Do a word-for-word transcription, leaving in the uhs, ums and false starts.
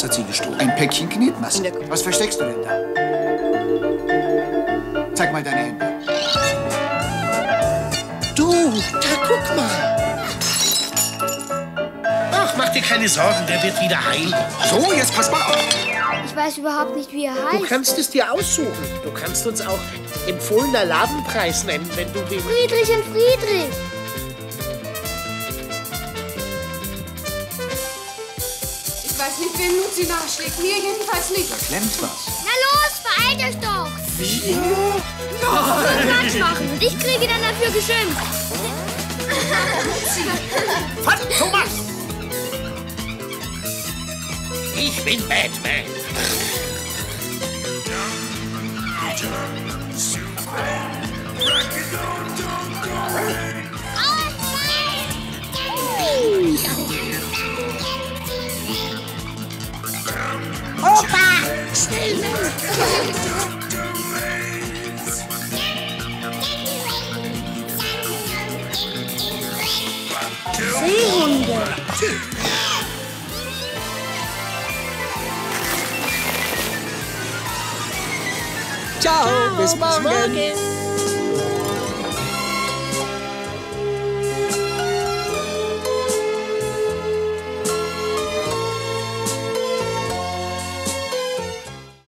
was hat sie gestohlen? Ein Päckchen Knetmasse. Was versteckst du denn da? Zeig mal deine Hände. Du, da guck mal. Ach, mach dir keine Sorgen, der wird wieder heil. So, jetzt pass mal auf. Ich weiß überhaupt nicht, wie er heißt. Du kannst es dir aussuchen. Du kannst uns auch empfohlener Ladenpreis nennen, wenn du willst. Friedrich und Friedrich. Ich weiß nicht, wem Luzi nachschlägt. Mir jedenfalls nicht. Da klemmt was. Na los, beeilt euch doch. Wir? Nein! Quatsch machen. Ich kriege dann dafür geschimpft. Was, Thomas? Ich bin Batman. Opa! Schnell! Seehunde! Ciao, bis morgen!